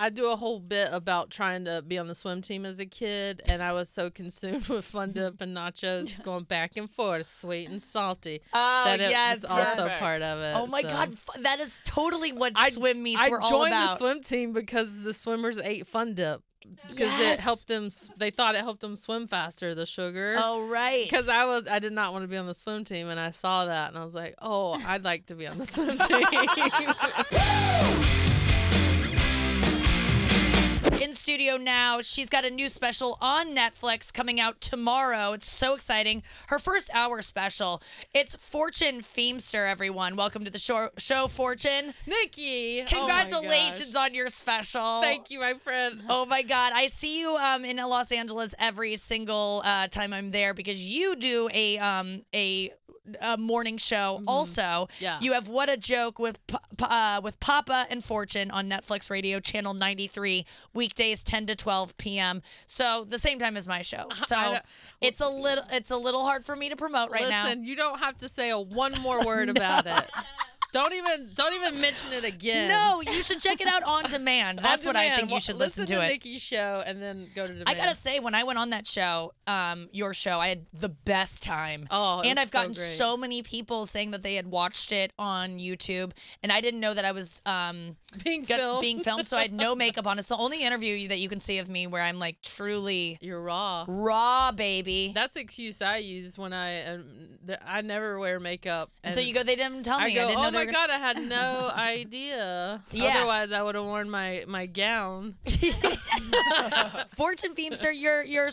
I do a whole bit about trying to be on the swim team as a kid, and I was so consumed with Fun Dip and nachos going back and forth, sweet and salty. Oh, that yes, it's also part of it. Oh my God, that is totally what swim meets were all about. I joined the swim team because the swimmers ate Fun Dip. Because it helped them, they thought it helped them swim faster, the sugar. Oh, right. Because I did not want to be on the swim team, and I saw that, and I was like, oh, I'd like to be on the swim team. In studio now, she's got a new special on Netflix coming out tomorrow. It's so exciting. Her first hour special. It's Fortune Feimster, everyone. Welcome to the show, Fortune. Nikki! Congratulations on your special. Thank you, my friend. Oh my God. I see you in Los Angeles every single time I'm there because you do a morning show also. Yeah. You have What a Joke with Papa and Fortune on Netflix Radio Channel 93 weekdays 10 to 12 p.m. So the same time as my show. So it's a little hard for me to promote right now. Listen, you don't have to say one more word about it. Don't even mention it again. No, you should check it out on demand. That's on demand. What I think you should listen to it. Nikki's show and then go to demand. I gotta say, when I went on that show, your show, I had the best time. Oh, and I've gotten so many people saying that they had watched it on YouTube, and I didn't know that I was being filmed. So I had no makeup on. It's the only interview that you can see of me where I'm like truly raw, baby. That's an excuse I use when I never wear makeup. And so you go, they didn't tell me. I didn't know. Oh my God, I had no idea. Yeah. Otherwise, I would have worn my gown. Fortune Feimster, your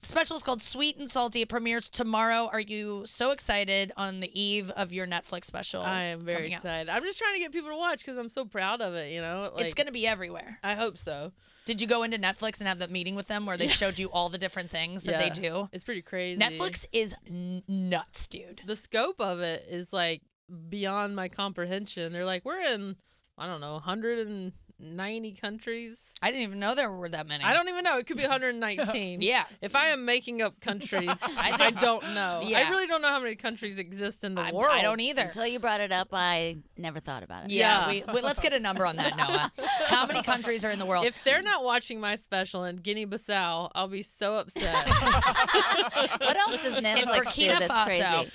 special is called Sweet and Salty. It premieres tomorrow. Are you so excited on the eve of your Netflix special? I am very excited. I'm just trying to get people to watch because I'm so proud of it, you know? Like, it's going to be everywhere. I hope so. Did you go into Netflix and have that meeting with them where they showed you all the different things that they do? It's pretty crazy. Netflix is nuts, dude. The scope of it is like beyond my comprehension. They're like, we're in, I don't know, 190 countries. I didn't even know there were that many. I don't even know. It could be 119. Yeah. If I am making up countries, I don't know. Yeah. I really don't know how many countries exist in the world. I don't either. Until you brought it up, I never thought about it. Yeah. Let's get a number on that, Noah. How many countries are in the world? If they're not watching my special in Guinea-Bissau, I'll be so upset. What else is Netflix do that's crazy?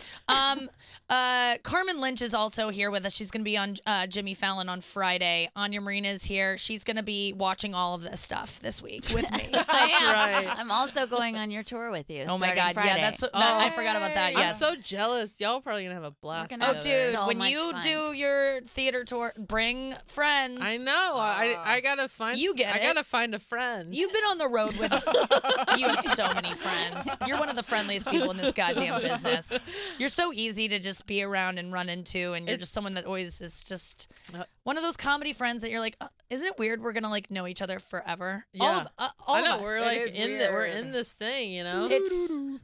Carmen Lynch is also here with us. She's going to be on Jimmy Fallon on Friday. Anya Marina is here. She's going to be watching all of this stuff this week with me. That's right. I'm also going on your tour with you. Oh my God. Friday. Yeah, that's I forgot about that. Yes. I'm so jealous. Y'all probably going to have a blast. Oh, dude, so when you do your theater tour, bring friends. I know. I got to find a friend. You've been on the road with you have so many friends. You're one of the friendliest people in this goddamn business. You're so easy to just be around and run into, and you're just someone that always is just one of those comedy friends that you're like, isn't it weird we're gonna like know each other forever? Yeah. All of us. We're like we're in this thing, you know.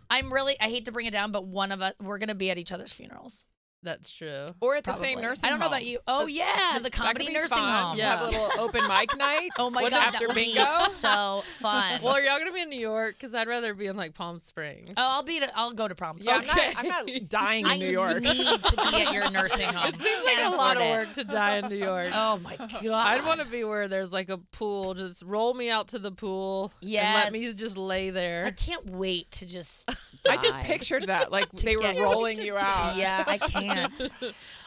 I hate to bring it down, but one of us, we're gonna be at each other's funerals. That's true. Or at the same nursing home. I don't know about you. Oh, yeah. The comedy nursing home. Yeah. Have a little open mic night. Oh, my God. After bingo. So fun. Well, are y'all going to be in New York? Because I'd rather be in, like, Palm Springs. Oh, I'll go to Palm Springs. Yeah, okay. I'm not dying in New York. I need to be at your nursing home. It seems like a lot of work to die in New York. Oh, my God. I'd want to be where there's, like, a pool. Just roll me out to the pool. Yes. And let me just lay there. I can't wait to just die. I just pictured that. Like, they were rolling you out. Yeah, I can't.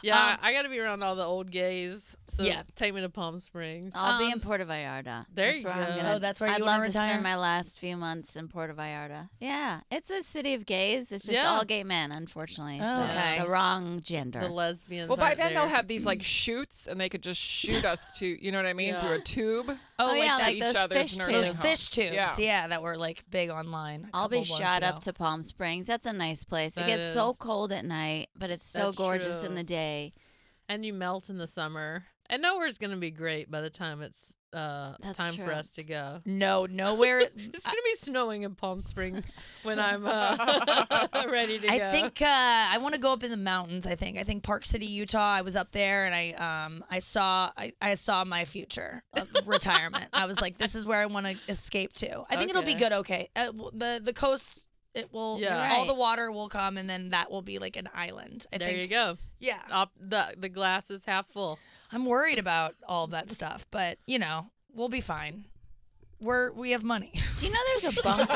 Yeah, I got to be around all the old gays. So take me to Palm Springs. I'll be in Puerto Vallarta. That's where you want to retire. I'd love to spend my last few months in Puerto Vallarta. Yeah, it's a city of gays. It's just all gay men, unfortunately. Oh, so the wrong gender. The lesbians. Well, by then they'll have these like shoots, and they could just shoot us to, you know what I mean, through a tube. Like those each other's fish tubes. Fish tubes. Yeah, that were like big online. I'll be shot up to Palm Springs. That's a nice place. It gets so cold at night, but it's so gorgeous in the day. And you melt in the summer. And nowhere's going to be great by the time it's time for us to go. No, nowhere. It's going to be snowing in Palm Springs when I'm ready to go. I think I want to go up in the mountains, I think. I think Park City, Utah, I was up there, and I saw my future of retirement. I was like, this is where I want to escape to. I think it'll be good, the coast. It will. Yeah. All the water will come, and then that will be like an island. I think. You go. Yeah. The glass is half full. I'm worried about all that stuff, but you know, We'll be fine. We have money. Do you know there's a bumper?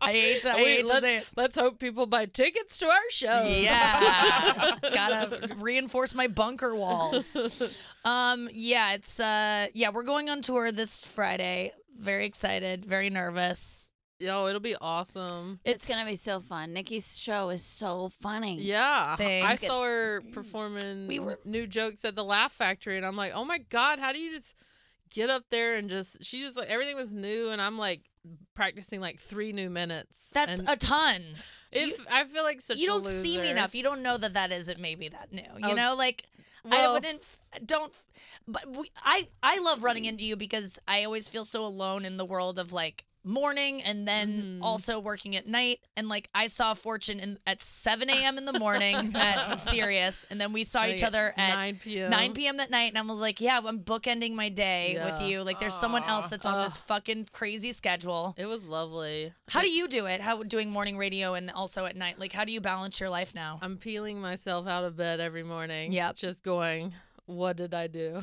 I hate that. Let's hope people buy tickets to our show. Yeah. Gotta reinforce my bunker walls. Yeah, it's yeah, we're going on tour this Friday. Very excited, very nervous. Yo, it'll be awesome. It's gonna be so fun. Nikki's show is so funny. Yeah. Thanks. I saw her performing new jokes at the Laugh Factory and I'm like, oh my God, how do you just get up there and she just like everything was new and I'm like practicing like 3 new minutes. That's a ton. I feel like such a loser. You don't see me enough. You don't know that that isn't maybe that new. You know, like well, I wouldn't don't. But I love running into you because I always feel so alone in the world of like morning and then also working at night. And like I saw Fortune at 7 a.m. in the morning at Sirius, and then we saw each other at 9 p.m. that night. And I was like, yeah, I'm bookending my day with you. Like there's someone else that's on this fucking crazy schedule. It was lovely. How do you do it? How doing morning radio and also at night? Like how do you balance your life now? I'm peeling myself out of bed every morning. Yeah, just going, what did I do?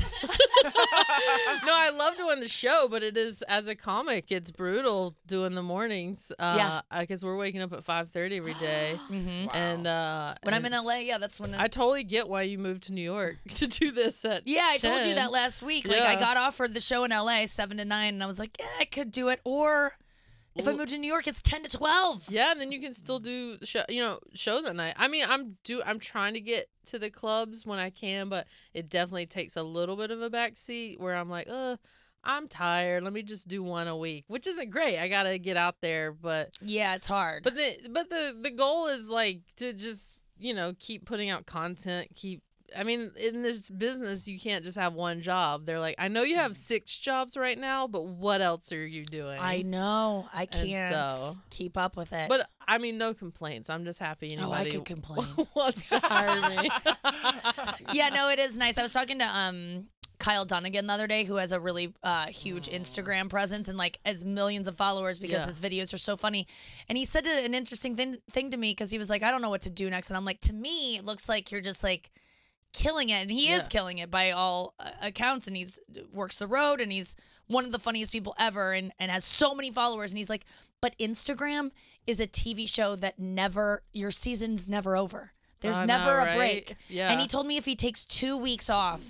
No, I love doing the show, but it is, as a comic, it's brutal doing the mornings. Because we're waking up at 5:30 every day. Wow. And when I'm in LA, yeah, that's when I totally get why you moved to New York to do this at 10. I told you that last week. Like I got offered the show in LA 7 to 9, and I was like, yeah, I could do it. Or if I moved to New York, it's 10 to 12. Yeah, and then you can still do shows at night. I mean, I'm trying to get to the clubs when I can, but it definitely takes a little bit of a backseat where I'm like, I'm tired. Let me just do one a week, which isn't great. I gotta get out there, but yeah, it's hard. But the goal is like to just keep putting out content. I mean, in this business, you can't just have one job. They're like, I know you have 6 jobs right now, but what else are you doing? I know. I can't keep up with it. But, I mean, no complaints. I'm just happy anybody I could complain. Wants to hire me. Yeah, no, it is nice. I was talking to Kyle Dunnigan the other day, who has a really huge Instagram presence and like has millions of followers because his videos are so funny. And he said an interesting thing to me because he was like, I don't know what to do next. And I'm like, to me, it looks like you're just like, killing it, and he is killing it by all accounts, and he's works the road, and he's one of the funniest people ever, and has so many followers, and he's like, but Instagram is a TV show that your season's never over. There's never a break. Yeah. And he told me if he takes 2 weeks off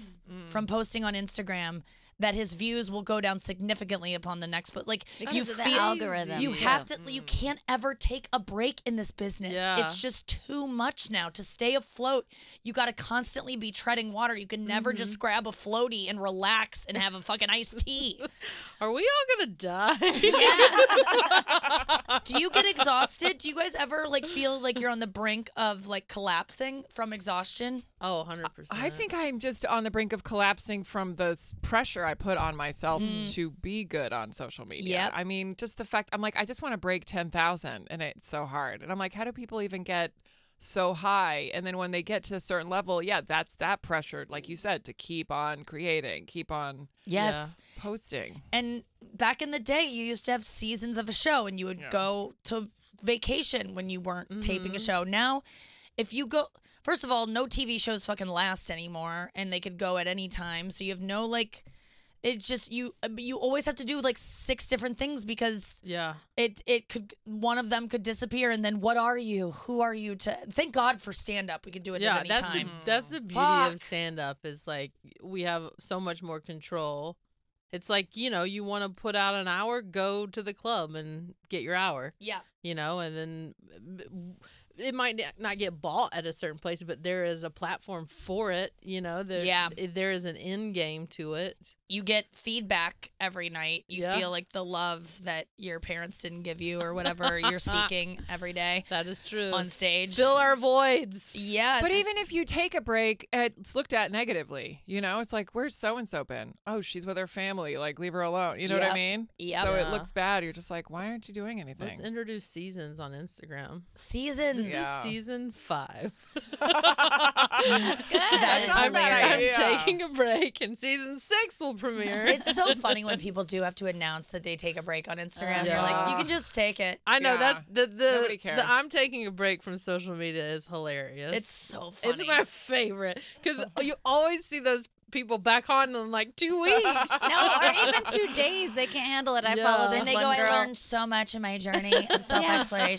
from posting on Instagram, that his views will go down significantly upon the next post. Like because of the algorithm. You have to. You can't ever take a break in this business. Yeah. It's just too much now to stay afloat. You got to constantly be treading water. You can never just grab a floaty and relax and have a fucking iced tea. Are we all gonna die? Yeah. Do you get exhausted? Do you guys ever like feel like you're on the brink of like collapsing from exhaustion? Oh, 100%. I think I'm just on the brink of collapsing from the pressure I put on myself to be good on social media. Yep. I mean, just the fact, I'm like, I just want to break 10,000, and it's so hard. And I'm like, how do people even get so high? And then when they get to a certain level, yeah, that's that pressure, like you said, to keep on creating, keep on posting. And back in the day, you used to have seasons of a show, and you would go to vacation when you weren't taping a show. Now, if you go... First of all, no TV shows fucking last anymore, and they could go at any time. So you have no, like, it's just, you always have to do, like, 6 different things because it could, one of them could disappear, and then what are you? Who are you to, thank God for stand-up. We could do it at any time. That's the beauty of stand-up is, like, we have so much more control. It's like, you want to put out an hour, go to the club and get your hour. Yeah. And then... It might not get bought at a certain place, but there is a platform for it. There is an end game to it. You get feedback every night. You feel like the love that your parents didn't give you or whatever you're seeking every day. That is true. On stage. Fill our voids. Yes. But even if you take a break, it's looked at negatively. It's like, where's so-and-so been? Oh, she's with her family. Like, leave her alone. You know what I mean? Yeah. So it looks bad. You're just like, why aren't you doing anything? Let's introduce seasons on Instagram. Seasons. This is season 5. That's good. I'm taking a break, and season 6 will premiere. It's so funny when people do have to announce that they take a break on Instagram. You're like, you can just take it. I know that's the I'm taking a break from social media is hilarious. It's so funny. It's my favorite because you always see those people back on in like 2 weeks. No, or even 2 days. They can't handle it. I follow this one girl. And they go, I learned so much in my journey of self-exploration.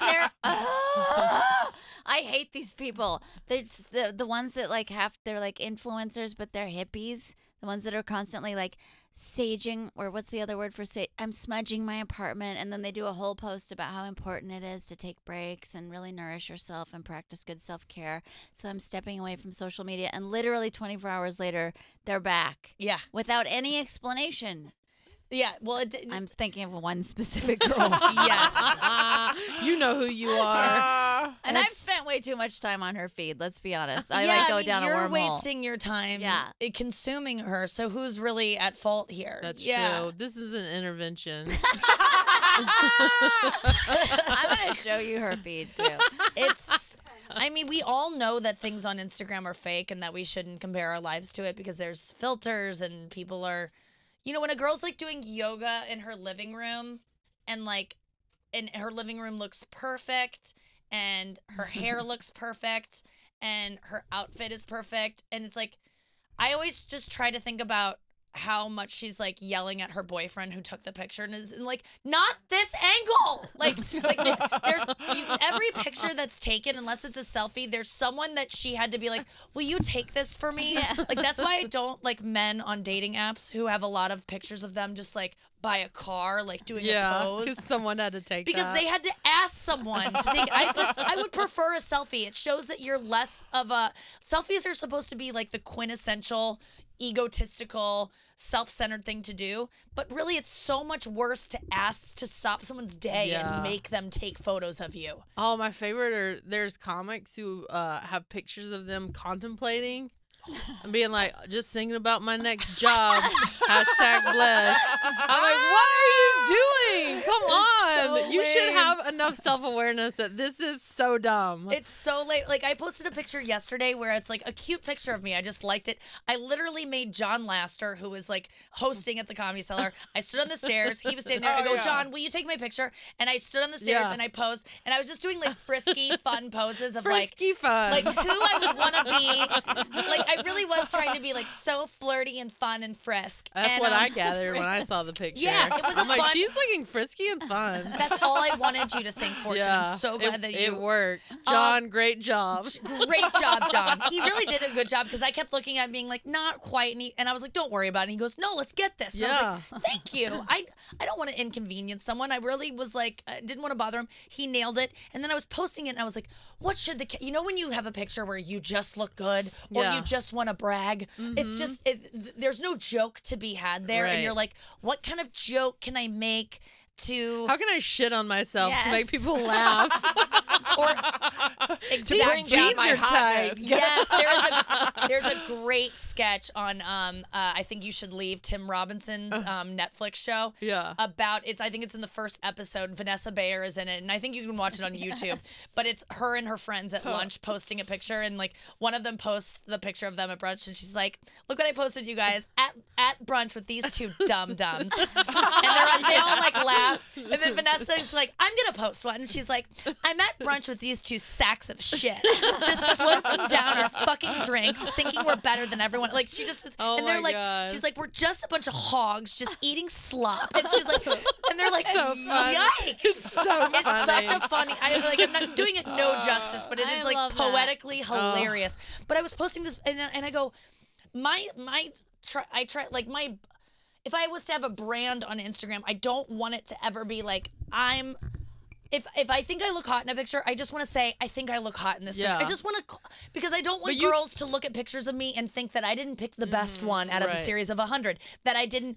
They're, I hate these people. They're the ones that like they're like influencers, but they're hippies. The ones that are constantly like saging, or what's the other word for say? I'm smudging my apartment. And then they do a whole post about how important it is to take breaks and really nourish yourself and practice good self-care. So I'm stepping away from social media. And literally 24 hours later, they're back. Yeah. Without any explanation. Yeah, well, it didn't. I'm thinking of one specific girl. Yes. You know who you are. And I've spent way too much time on her feed, let's be honest. I mean, down a wormhole. You're wasting your time consuming her, so who's really at fault here? That's true. This is an intervention. I'm going to show you her feed, too. It's... I mean, we all know that things on Instagram are fake and that we shouldn't compare our lives to it because there's filters and people are... You know, when a girl's, like, doing yoga in her living room and, like, and her living room looks perfect and her hair looks perfect and her outfit is perfect. And it's, like, I always just try to think about how much she's, like, yelling at her boyfriend who took the picture and is, like, not this angle! Like, there's every picture that's taken, unless it's a selfie, there's someone that she had to be like, will you take this for me? Yeah. Like, that's why I don't like men on dating apps who have a lot of pictures of them just, like, by a car, like, doing a pose. Because someone had to take that. Because they had to ask someone to take it. I would prefer a selfie. It shows that you're less of a... Selfies are supposed to be, like, the quintessential... egotistical, self-centered thing to do, but really it's so much worse to ask to stop someone's day and make them take photos of you. Oh, my favorite are there's comics who have pictures of them contemplating and being like, just thinking about my next job. #blessed. I'm like, what are you doing? Come on. So you should have enough self-awareness that this is so dumb. It's so late. Like, I posted a picture yesterday where it's like a cute picture of me. I just liked it. I literally made John Laster, who was like hosting at the Comedy Cellar. I stood on the stairs. He was standing there. I go, John, will you take my picture? And I stood on the stairs and I posed. And I was just doing like frisky, fun poses of like who I would want to be. Like, I really was trying to be like so flirty and fun and frisk. That's what I gathered when I saw the picture. Yeah, it was I'm like, she's looking frisky and fun. That's all I wanted you to think, Fortune. Yeah, I'm so glad that you... It worked. John, great job. Great job, John. He really did a good job because I kept looking at him being like, not quite. And, I was like, don't worry about it. And he goes, no, let's get this. And I was like, thank you. I don't want to inconvenience someone. I really was like, I didn't want to bother him. He nailed it. And then I was posting it and I was like, what should the... You know when you have a picture where you just look good or you just want to brag? It's just, there's no joke to be had there. And you're like, what kind of joke can I make to... How can I shit on myself to make people laugh? Or exactly. These jeans are tight. Yes, there's a great sketch on I Think You Should Leave, Tim Robinson's Netflix show. Yeah. About I think it's in the first episode. Vanessa Bayer is in it, and I think you can watch it on YouTube. But it's her and her friends at lunch posting a picture, and like one of them posts the picture of them at brunch, and she's like, "Look what I posted, you guys at brunch with these two dum dums," and they all like laugh. And then Vanessa's like, "I'm gonna post one," and she's like, "I'm at brunch with these two sacks of shit, just slurping down our fucking drinks, thinking we're better than everyone." Like she just, and they're like, God. She's like, we're just a bunch of hogs just eating slop. And she's like, and they're like, so yikes! It's so funny. It's such a funny. I'm not doing it no justice, but it is like poetically hilarious. But I was posting this, and I go, I try, if I was to have a brand on Instagram, I don't want it to ever be like I'm. If I think I look hot in a picture, I just want to say, I think I look hot in this picture. I just want to, because I don't want girls to look at pictures of me and think that I didn't pick the best one out of a series of 100, that I didn't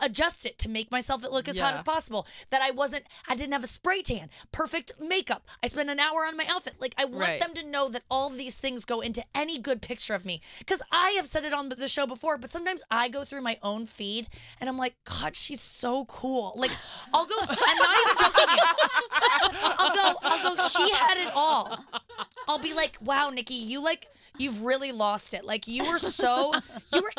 adjust it to make myself look as hot as possible, that I didn't have a spray tan, perfect makeup, I spent an hour on my outfit. Like, I want them to know that all of these things go into any good picture of me. Because I have said it on the show before, but sometimes I go through my own feed and I'm like, God, she's so cool. Like, I'll go, I'm not even joking. I'll go, she had it all. I'll be like, wow, Nikki, you like, you've really lost it. Like you were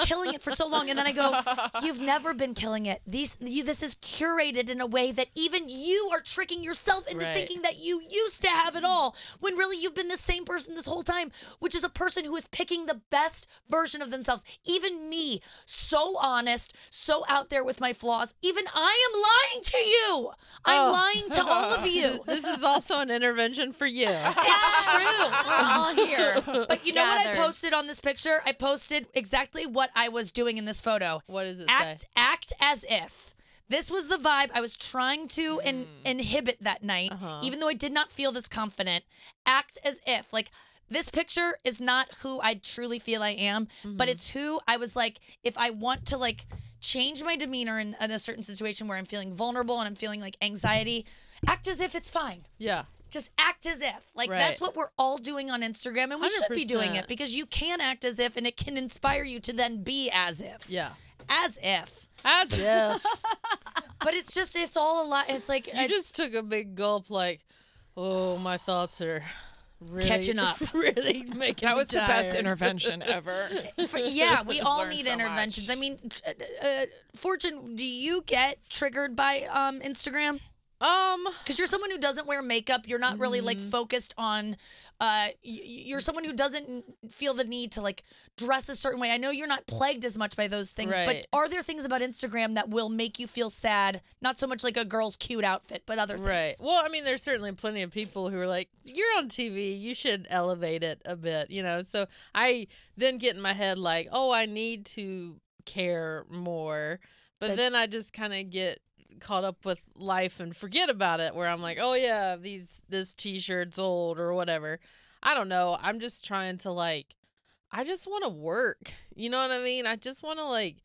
killing it for so long. And then I go, you've never been killing it. This is curated in a way that even you are tricking yourself into thinking that you used to have it all, when really you've been the same person this whole time, which is a person who is picking the best version of themselves. Even me, so honest, so out there with my flaws, even I am lying to you. I'm lying to all of you. This is also an intervention for you. It's true. We're all here. But you know what I posted on this picture? I posted exactly what I was doing in this photo. What does it say? Act as if. This was the vibe I was trying to inhibit that night, even though I did not feel this confident. Act as if. Like, this picture is not who I truly feel I am, but it's who I was like, if I want to, like, change my demeanor in a certain situation where I'm feeling vulnerable and I'm feeling, like, anxiety, act as if it's fine. Yeah. Just act as if. Like, that's what we're all doing on Instagram, and we 100%. Should be doing it, because you can act as if, and it can inspire you to then be as if. Yeah. As if. As if. But it's just, it's all a lot. It's like. You just took a big gulp, like, oh, my thoughts are really catching up. Really making That was tired. The best intervention ever. Yeah, we all need so interventions. Much. I mean, Fortune, do you get triggered by Instagram? Because you're someone who doesn't wear makeup. You're not really like focused on. You're someone who doesn't feel the need to like dress a certain way. I know you're not plagued as much by those things, but are there things about Instagram that will make you feel sad? Not so much like a girl's cute outfit, but other things. Right. Well, I mean, there's certainly plenty of people who are like, "You're on TV. You should elevate it a bit," you know. So I then get in my head like, "Oh, I need to care more," but then I just kind of get caught up with life and forget about it, where I'm like, oh yeah, this t-shirt's old or whatever. I don't know. I'm just trying to like, I just want to work. You know what I mean? I just want to like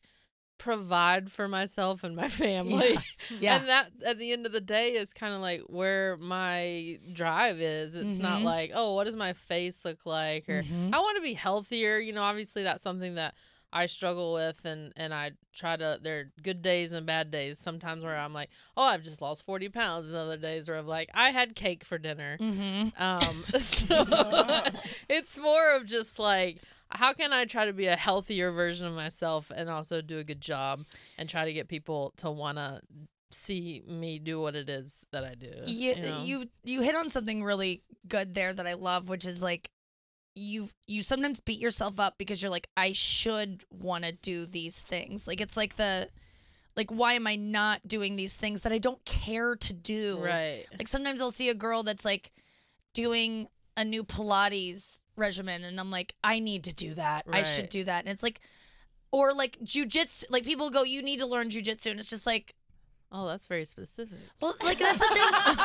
provide for myself and my family. Yeah. And that at the end of the day is kind of like where my drive is. It's not like, oh, what does my face look like? Or I want to be healthier. You know, obviously that's something that I struggle with, and I try to, there are good days and bad days sometimes where I'm like, oh, I've just lost 40 pounds, and other days where I'm like, I had cake for dinner. So it's more of just like, how can I try to be a healthier version of myself and also do a good job and try to get people to want to see me do what it is that I do. You know? You hit on something really good there that I love, which is like, you sometimes beat yourself up because you're like, I should want to do these things. Like, it's like why am I not doing these things that I don't care to do? Right. Like, sometimes I'll see a girl that's like doing a new Pilates regimen, and I'm like, I need to do that. Right. I should do that. And it's like, or like jujitsu, like people go, you need to learn jujitsu. And it's just like, oh, that's very specific. Well, like, that's the thing. God,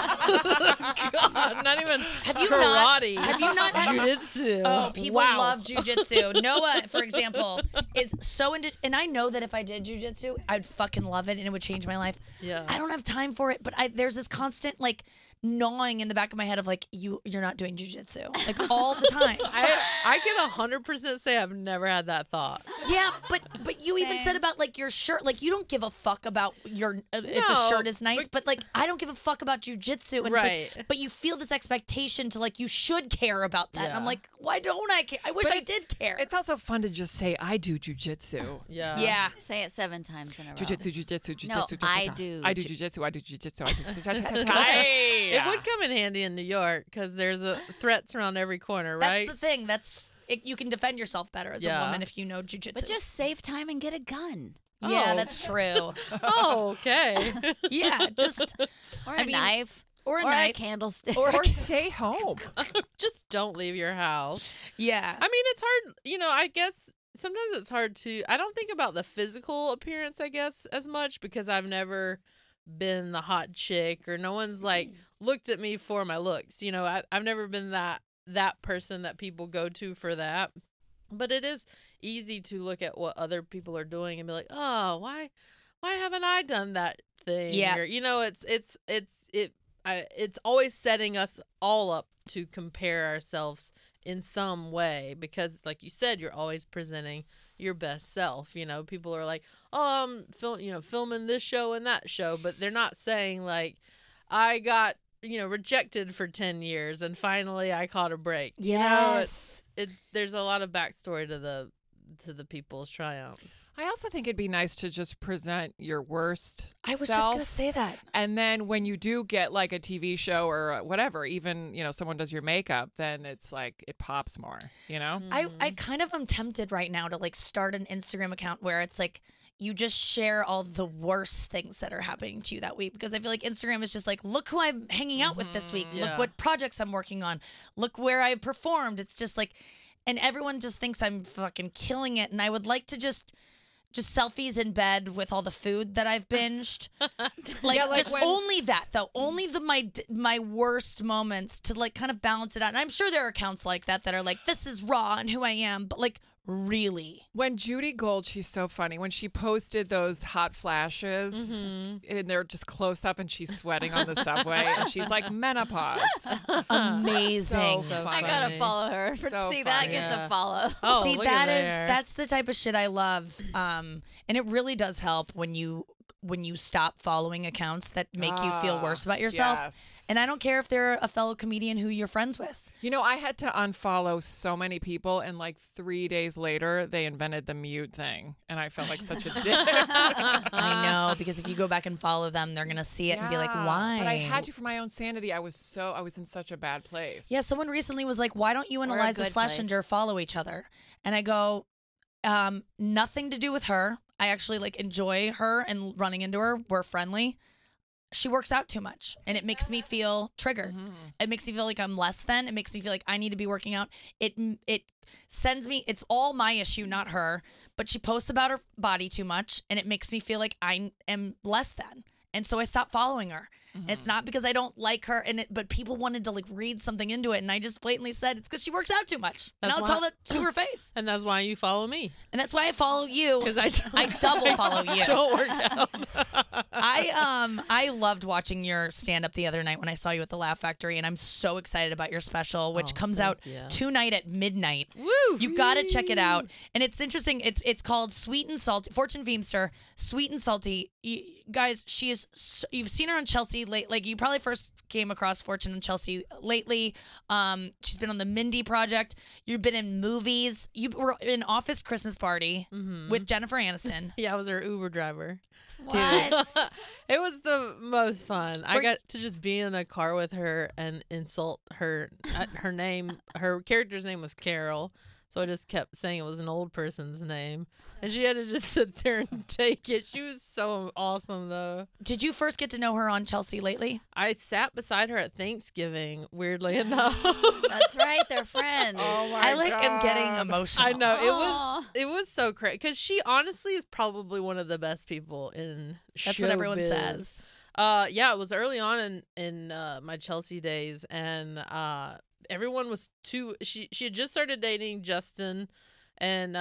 not even karate. Have you not jujitsu. Oh, people love jujitsu. Noah, for example, is so into, and I know that if I did jujitsu, I'd fucking love it and it would change my life. Yeah. I don't have time for it, but there's this constant, like, gnawing in the back of my head of like, you're not doing jujitsu, like, all the time. I can 100% say I've never had that thought. Yeah, but you even said about like your shirt, like you don't give a fuck about your if a shirt is nice, but like I don't give a fuck about jujitsu, and it's like, but you feel this expectation to like you should care about that. And I'm like, why don't I care? I wish I did care. It's also fun to just say I do jujitsu. Yeah. Yeah. Say it 7 times in a row. Jujitsu. No, I do jujitsu. I do jujitsu. I do. Yeah. It would come in handy in New York because there's threats around every corner, right? That's the thing. You can defend yourself better as a woman if you know jujitsu. But just save time and get a gun. Oh. Yeah, that's true. Oh, okay. Yeah, just or a knife. Or a knife. A candlestick. Or stay home. Just don't leave your house. Yeah. I mean, it's hard. You know, I guess sometimes it's hard to, I don't think about the physical appearance, I guess, as much because I've never been the hot chick, or no one's like looked at me for my looks. You know, I've never been that person that people go to for that. But it is easy to look at what other people are doing and be like, oh, why haven't I done that thing? Yeah. Or, you know, it's always setting us all up to compare ourselves in some way, because like you said, you're always presenting your best self. You know, people are like, oh, I'm filming this show and that show, but they're not saying like, I got you know, rejected for 10 years and finally I caught a break. Yes. You know, there's a lot of backstory to the people's triumph. I also think it'd be nice to just present your worst self. Just going to say that. And then when you do get like a TV show or whatever, even, you know, someone does your makeup, then it's like it pops more, you know? I kind of am tempted right now to like start an Instagram account where it's like you just share all the worst things that are happening to you that week, because I feel like Instagram is just like, look who I'm hanging out with this week. Yeah. Look what projects I'm working on. Look where I performed. It's just like, and everyone just thinks I'm fucking killing it. And I would like to just selfies in bed with all the food that I've binged. Only that, though. Only my worst moments to, like, kind of balance it out. And I'm sure there are accounts like that are like, this is raw and who I am. But, like, really. When Judy Gold, she's so funny, when she posted those hot flashes, and they're just close up and she's sweating on the subway, and she's like, menopause. Amazing. So I got to follow her. That gets a follow. Oh, see, that's the type of shit I love. And it really does help when you stop following accounts that make you feel worse about yourself. Yes. And I don't care if they're a fellow comedian who you're friends with. You know, I had to unfollow so many people, and like 3 days later, they invented the mute thing, and I felt like such a dick. I know, because if you go back and follow them, they're going to see it and be like, why? But I had to, for my own sanity. I was in such a bad place. Yeah, someone recently was like, why don't you and Eliza Schlesinger follow each other? And I go, nothing to do with her. I actually like enjoy her and running into her. We're friendly. She works out too much and it makes me feel triggered. It makes me feel like I'm less than. It makes me feel like I need to be working out. It sends me, it's all my issue, not her, but she posts about her body too much and it makes me feel like I am less than. And so I stopped following her. And it's not because I don't like her, but people wanted to like read something into it, and I just blatantly said it's because she works out too much. And I'll tell that to her face. And that's why you follow me. And that's why I follow you. Because I double follow you. Don't work out. I loved watching your stand up the other night when I saw you at the Laugh Factory, and I'm so excited about your special, which comes out tonight at midnight. Woo! You gotta check it out. And it's interesting. It's called Sweet and Salty. Fortune Feimster, Sweet and Salty. You guys, she is. You've seen her on Chelsea. Like you probably first came across Fortune and Chelsea lately. She's been on the Mindy Project. You've been in movies. You were in Office Christmas Party with Jennifer Aniston. Yeah, I was her Uber driver. What? It was the most fun. I got to just be in a car with her and insult her. Her name, her character's name was Carol. So I just kept saying it was an old person's name. And she had to just sit there and take it. She was so awesome, though. Did you first get to know her on Chelsea lately? I sat beside her at Thanksgiving, weirdly enough. That's right. They're friends. Oh, my God. I'm getting emotional. I know. Aww. It was so crazy. Because she honestly is probably one of the best people in showbiz. That's what everyone says. Yeah, it was early on in my Chelsea days. And... everyone was too. She had just started dating Justin, and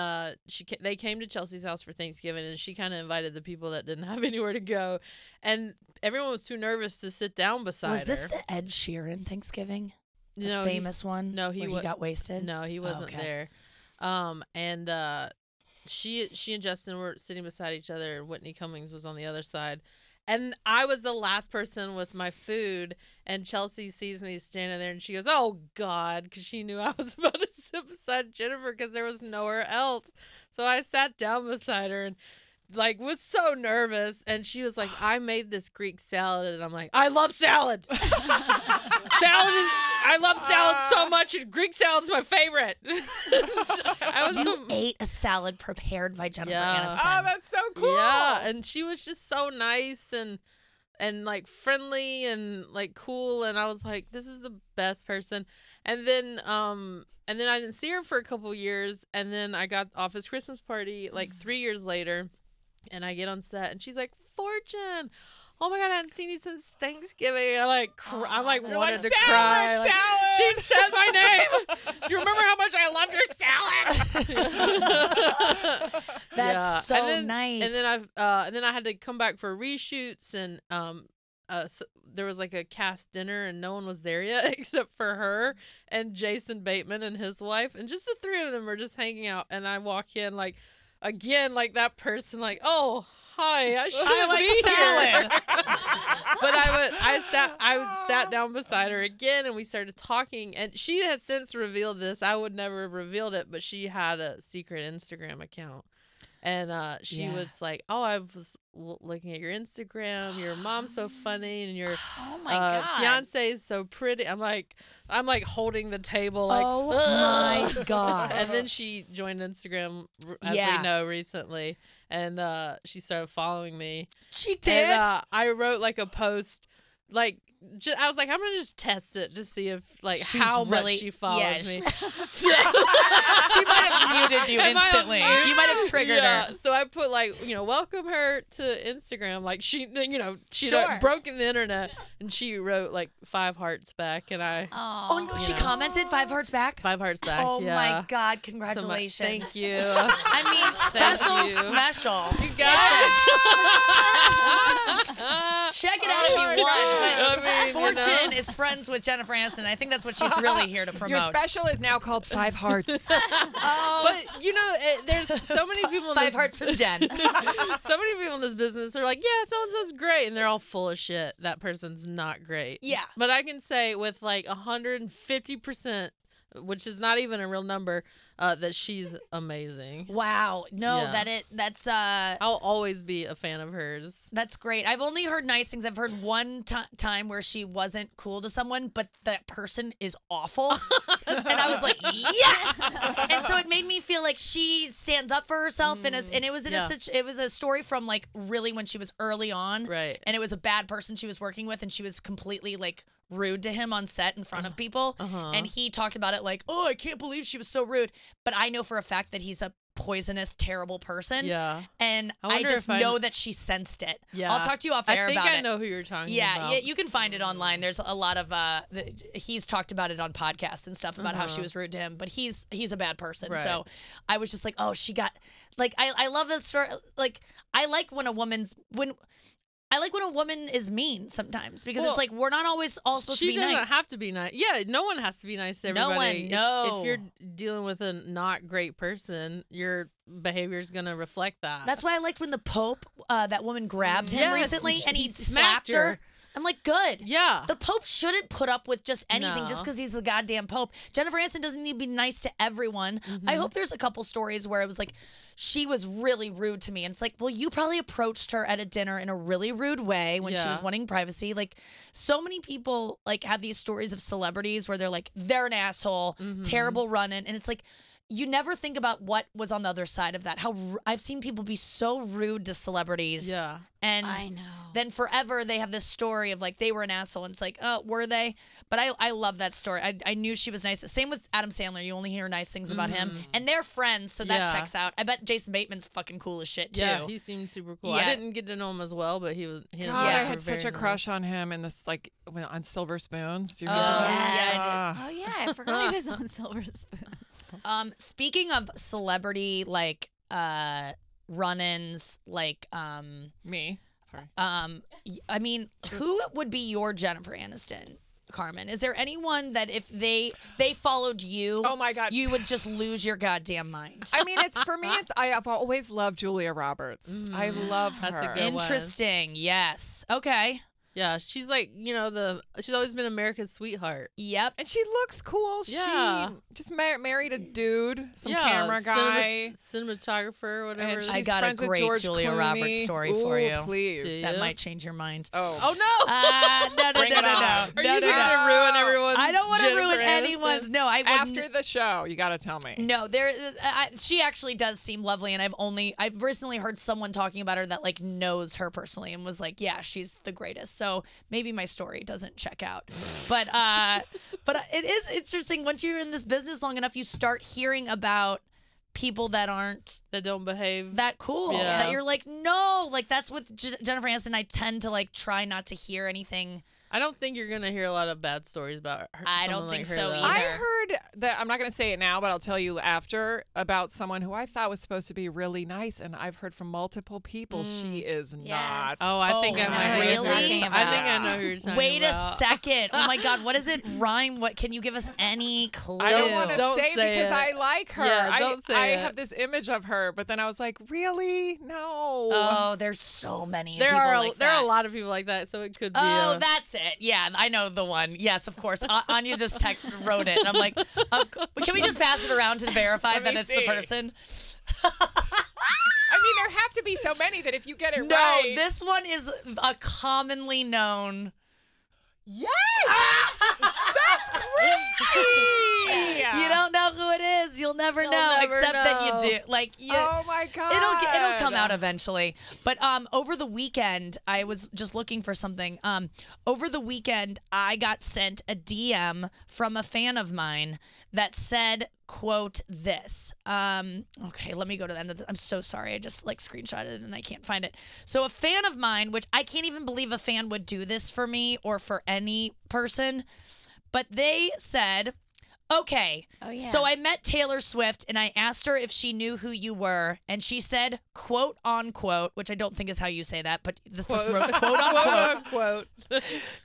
they came to Chelsea's house for Thanksgiving, and she kind of invited the people that didn't have anywhere to go, and everyone was too nervous to sit down beside her. Was this the Ed Sheeran Thanksgiving? No, the famous one. No, he got wasted. No, he wasn't there. She and Justin were sitting beside each other, and Whitney Cummings was on the other side. And I was the last person with my food, and Chelsea sees me standing there, and she goes, oh, God, because she knew I was about to sit beside Jennifer because there was nowhere else. So I sat down beside her and, like, was so nervous. And she was like, I made this Greek salad. And I'm like, I love salad. I love salad so much, and Greek salad's my favorite. You ate a salad prepared by Jennifer Aniston. Oh, that's so cool. Yeah, and she was just so nice and like friendly and like cool, and I was like, this is the best person. And then I didn't see her for a couple years, and then I got Office Christmas Party like 3 years later, and I get on set, and she's like, Fortune. Oh my God, I hadn't seen you since Thanksgiving. And I wanted to cry. Like, she said my name. Do you remember how much I loved your salad? That's so nice. And then I had to come back for reshoots, and so there was like a cast dinner, and no one was there yet except for her and Jason Bateman and his wife, and just the three of them were just hanging out. And I walk in like that person, like, oh. hi, I should like be salad. Here. But I sat down beside her again, and we started talking. And she has since revealed this. I would never have revealed it, but she had a secret Instagram account. And she was like, oh, I was looking at your Instagram. Your mom's so funny, and your fiance is so pretty. I'm like holding the table. Like, oh my God. And then she joined Instagram, as we know, recently. And she started following me. She did? And I wrote like a post, like, I was like, I'm gonna just test it to see if like she's how really, much she follows me. She might have muted you instantly. You might have triggered her. So I put like, you know, welcome her to Instagram. Like she, you know, she's like, broken the internet, and she wrote like 5 hearts back, and I. Oh, she commented 5 hearts back. 5 hearts back. Oh my God! Congratulations. So thank you. I mean, special. You guys. Check it out if you want. Fortune is friends with Jennifer Aniston. I think that's what she's really here to promote. Your special is now called 5 Hearts. But, you know, there's so many people in this... 5 Hearts from Jen. So many people in this business are like, yeah, so-and-so's great. And they're all full of shit. That person's not great. Yeah. But I can say with, like, 150%, which is not even a real number, that she's amazing. Wow. No, that's... I'll always be a fan of hers. That's great. I've only heard nice things. I've heard one time where she wasn't cool to someone, but that person is awful. And I was like, yes! And so it made me feel like she stands up for herself. And it was it was a story from, like, really when she was early on. Right. And it was a bad person she was working with, and she was completely, like... rude to him on set in front of people, and he talked about it like, oh, I can't believe she was so rude. But I know for a fact that he's a poisonous, terrible person. Yeah. And I just know that she sensed it. Yeah. I'll talk to you off air about it. I think I know who you're talking about. Yeah, you can find it online. There's a lot of he's talked about it on podcasts and stuff about how she was rude to him, but he's a bad person. Right. So I was just like, oh, she got like I love this story. Like I like when a woman's I like when a woman is mean sometimes because it's like we're not always all supposed to be nice. She doesn't have to be nice. Yeah, no one has to be nice to everybody. No one, If you're dealing with a not great person, your behavior is going to reflect that. That's why I liked when the Pope, that woman grabbed him recently and he slapped her. I'm like, good. Yeah. The Pope shouldn't put up with just anything just because he's the goddamn Pope. Jennifer Aniston doesn't need to be nice to everyone. I hope there's a couple stories where it was like, she was really rude to me. And it's like, well, you probably approached her at a dinner in a really rude way when she was wanting privacy. Like, so many people like have these stories of celebrities where they're like, they're an asshole, terrible run-in. And it's like, you never think about what was on the other side of that. How I've seen people be so rude to celebrities. Yeah. And I know. Then forever they have this story of like they were an asshole and it's like, oh, were they? But I love that story. I knew she was nice. Same with Adam Sandler. You only hear nice things about him. And they're friends, so that checks out. I bet Jason Bateman's fucking cool as shit too. Yeah, he seemed super cool. Yeah. I didn't get to know him as well, but I had such a crush on him in this like on Silver Spoons. Do you remember that? Yes. Oh yeah, I forgot he was on Silver Spoons. Speaking of celebrity like run-ins, like me. Sorry. I mean, who would be your Jennifer Aniston, Carmen? Is there anyone that if they followed you, oh my God, you would just lose your goddamn mind? I mean, it's for me. I've always loved Julia Roberts. I love her. That's a good one. Interesting. Yes. Okay. Yeah, she's like, you know, she's always been America's sweetheart. Yep. And she looks cool. Yeah. She just married a dude, camera guy. Cinematographer, whatever. And I got a great Julia Roberts story for you. Please. That might change your mind. Oh no. No. Are you going to ruin everyone's I don't want to ruin anyone's. No, I wouldn't. After the show, you got to tell me. No, she actually does seem lovely, and I've recently heard someone talking about her that like knows her personally and was like, yeah, she's the greatest. So maybe my story doesn't check out, but it is interesting. Once you're in this business long enough, you start hearing about people that don't behave that cool. Yeah. That you're like, no, like that's with Jennifer Aniston. I tend to like try not to hear anything. I don't think you're gonna hear a lot of bad stories about her. I don't think so either. I heard that I'm not gonna say it now, but I'll tell you after about someone who I thought was supposed to be really nice, and I've heard from multiple people she is not. Oh, I think I might really. I think I know who you're talking about. Wait a second. Oh my God, what does it rhyme? What can you give us any clue? I don't want to say because I like her. Yeah, don't say it. I have this image of her, but then I was like, really? No. Oh, Oh, there's so many. There are a lot of people like that, so it could be. Oh, that's it. Yeah, I know the one. Yes, of course. Anya just wrote it, and I'm like, can we just pass it around to verify that it's the person? I mean, there have to be so many that if you get it right. No, this one is a commonly known. Yes! That's crazy! You don't know who it is. You'll never know, except that you do. Like, you, oh my God. It'll come out eventually. But over the weekend, I was just looking for something. Over the weekend, I got sent a DM from a fan of mine that said, quote, this. Okay, let me go to the end of this. I'm so sorry. I just like screenshotted it and I can't find it. So a fan of mine, which I can't even believe a fan would do this for me or for any person, but they said, okay, so I met Taylor Swift and I asked her if she knew who you were, and she said, quote unquote, which I don't think is how you say that, but this person wrote, quote unquote,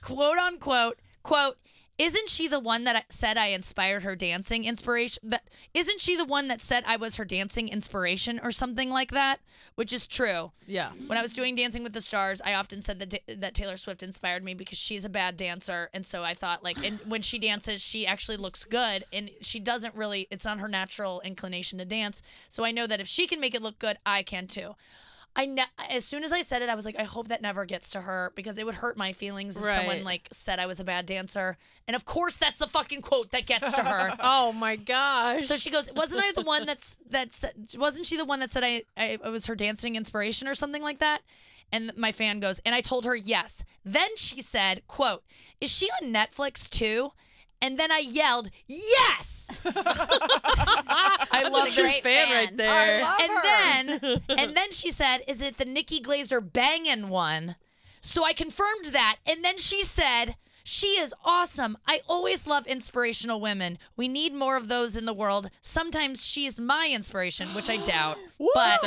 quote unquote, quote, isn't she the one that said I inspired her dancing inspiration? Isn't she the one that said I was her dancing inspiration or something like that? Which is true. Yeah. When I was doing Dancing with the Stars, I often said that Taylor Swift inspired me because she's a bad dancer. And so I thought, like, and when she dances, she actually looks good. And she doesn't really, it's not her natural inclination to dance. So I know that if she can make it look good, I can too. As soon as I said it, I was like, I hope that never gets to her because it would hurt my feelings if someone like said I was a bad dancer. And of course, that's the fucking quote that gets to her. Oh my gosh! So she goes, wasn't she the one that said I was her dancing inspiration or something like that? And my fan goes, and I told her yes. Then she said, quote, is she on Netflix too? And then I yelled, yes! I love your fan right there. And then she said, is it the Nikki Glaser banging one? So I confirmed that. And then she said, she is awesome. I always love inspirational women. We need more of those in the world. Sometimes she is my inspiration, which I doubt. But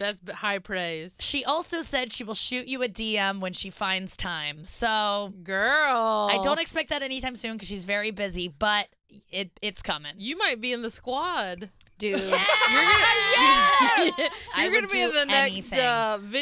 that's high praise. She also said she will shoot you a DM when she finds time. So, girl, I don't expect that anytime soon because she's very busy, but it's coming. You might be in the squad. Dude, yeah! You're gonna be in the next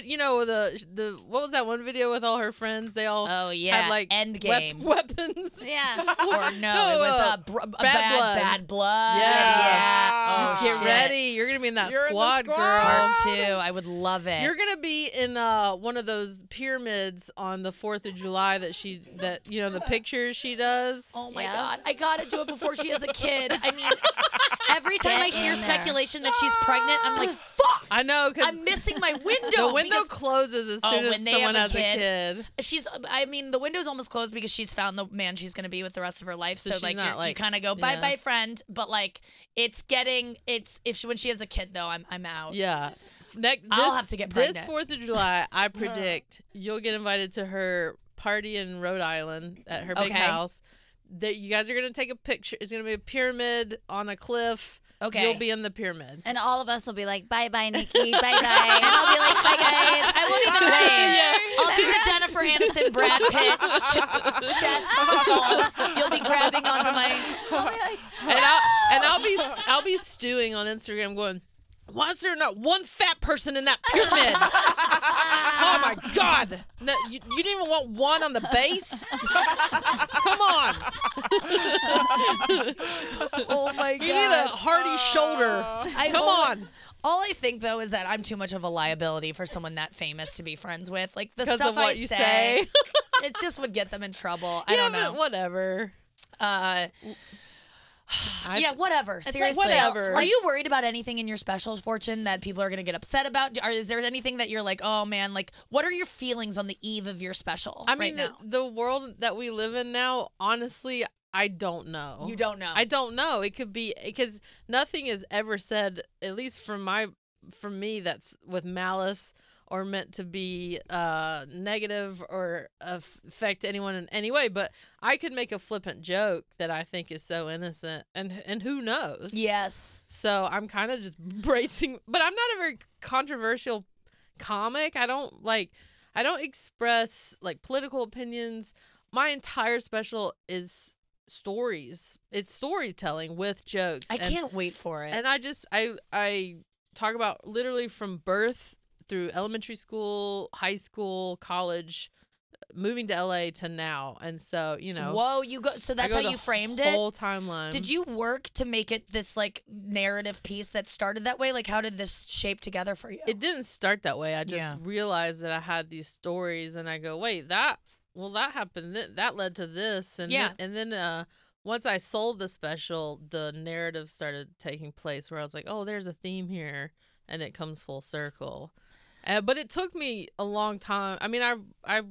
you know, the what was that one video with all her friends? They all had like endgame weapons. Yeah, or no, it was bad blood. Yeah. Oh, just get ready. You're gonna be in that squad, girl. Part two. I would love it. You're gonna be in one of those pyramids on the 4th of July that you know the pictures she does. Oh my God, I gotta do it before she has a kid. I mean, every time I hear speculation that she's pregnant, I'm like, fuck! I know, because I'm missing my window. The window closes as soon as someone has a kid. I mean, the window's almost closed because she's found the man she's going to be with the rest of her life. So like, you kind of go, bye-bye, friend. But, like, when she has a kid, though, I'm out. Yeah. I'll have to get pregnant. This 4th of July, I predict you'll get invited to her party in Rhode Island at her big house. That you guys are going to take a picture. It's going to be a pyramid on a cliff. Okay. You'll be in the pyramid. And all of us will be like, bye-bye, Nikki. Bye-bye. And I'll be like, bye, guys. I won't even wait. Yeah. I'll do the Jennifer Aniston, Brad Pitt chest ball. You'll be grabbing onto my... I'll be like, I'll be stewing on Instagram going... Why is there not one fat person in that pyramid? Oh, my God. No, you didn't even want one on the base? Come on. Oh, my God. You need a hearty shoulder. Come on. All I think, though, is that I'm too much of a liability for someone that famous to be friends with. Like, the stuff of what you say. It just would get them in trouble. Yeah, I don't know. But whatever. Yeah, whatever. Seriously. Like, whatever. Are you worried about anything in your special, Fortune, that people are going to get upset about? Is there anything that you're like, oh, man, like, what are your feelings on the eve of your special right now? The world that we live in now, honestly, I don't know. You don't know. I don't know. It could be, because nothing is ever said, at least from me, that's with malice or meant to be negative or affect anyone in any way, but I could make a flippant joke that I think is so innocent, and who knows? Yes. So I'm kind of just bracing, but I'm not a very controversial comic. I don't express like political opinions. My entire special is stories. It's storytelling with jokes. I can't wait for it. And I talk about literally from birth through elementary school, high school, college, moving to LA to now. And so, you know. Whoa, you go. So that's how you framed it? Whole timeline. Did you work to make it this like narrative piece that started that way? Like, how did this shape together for you? It didn't start that way. I just realized that I had these stories and I go, wait, that happened. That led to this. And then once I sold the special, the narrative started taking place where I was like, oh, there's a theme here. And it comes full circle. But it took me a long time. I mean, I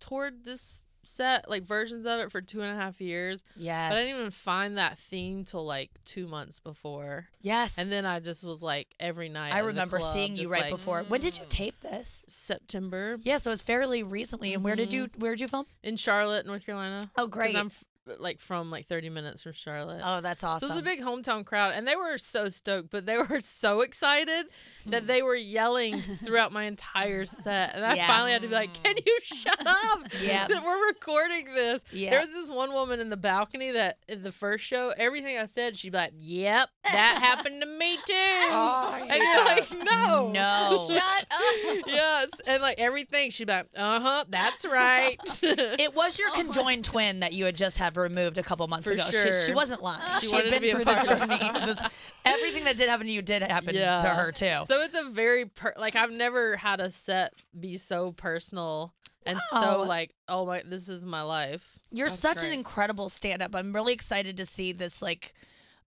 toured this set, like versions of it, for 2.5 years. Yes. But I didn't even find that theme till like 2 months before. Yes. And then I just was like every night. I remember seeing you right before. When did you tape this? September. Yeah, so it's fairly recently. And where did you film? In Charlotte, North Carolina. Oh, great. Because I'm like from like 30 minutes from Charlotte. Oh, that's awesome. So it was a big hometown crowd, and they were so stoked, but they were so excited that they were yelling throughout my entire set. And I finally had to be like, can you shut up? Yeah, we're recording this. Yep. There was this one woman in the balcony that in the first show, everything I said, she'd be like, yep, that happened to me too. Oh, and you're like, no. No. Shut up. Yes. And like everything, she'd be like, uh-huh, that's right. It was your conjoined twin that you had just had removed a couple months ago. Sure. She wasn't lying. She had been through the journey. Everything that did happen to you did happen to her too. So it's a very like, I've never had a set be so personal and so like, oh my, this is my life. You're such an incredible stand-up. I'm really excited to see this like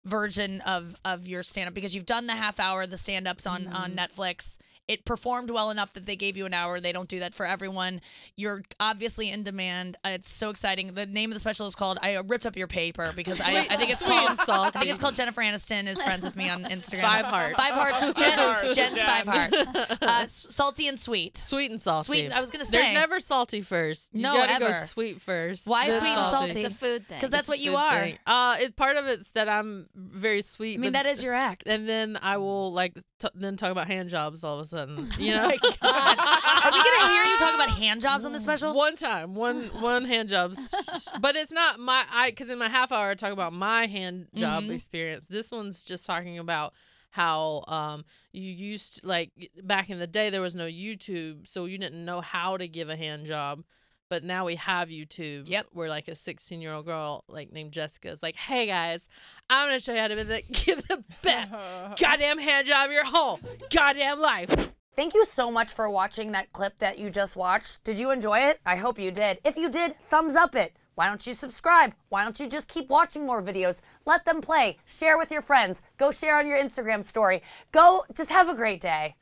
version of your stand-up, because you've done the half hour, the stand-ups on Netflix. It performed well enough that they gave you an hour. They don't do that for everyone. You're obviously in demand. It's so exciting. The name of the special is called I Ripped Up Your Paper, because I think it's called salty. I think it's called Jennifer Aniston is friends with me on Instagram. 5 hearts. 5 hearts. Jen's 5 hearts. Salty and sweet. Sweet and salty. Sweet. I was going to say. There's never salty first. You gotta go sweet first. Why sweet and salty? It's a food thing. Because that's what you are. Part of it's that I'm very sweet. I mean, that is your act. And then I will like then talk about hand jobs all of a sudden. You know? Oh my God. Are we gonna hear you talk about hand jobs on the special? One time, one hand jobs, but it's not my. Because in my half hour I talk about my hand job experience. This one's just talking about how you used to, like back in the day there was no YouTube, so you didn't know how to give a hand job. But now we have YouTube. Yep. Where like a 16-year-old girl like named Jessica is like, hey guys, I'm gonna show you how to give the best goddamn hand job of your whole goddamn life. Thank you so much for watching that clip that you just watched. Did you enjoy it? I hope you did. If you did, thumbs up it. Why don't you subscribe? Why don't you just keep watching more videos? Let them play. Share with your friends. Go share on your Instagram story. Go just have a great day.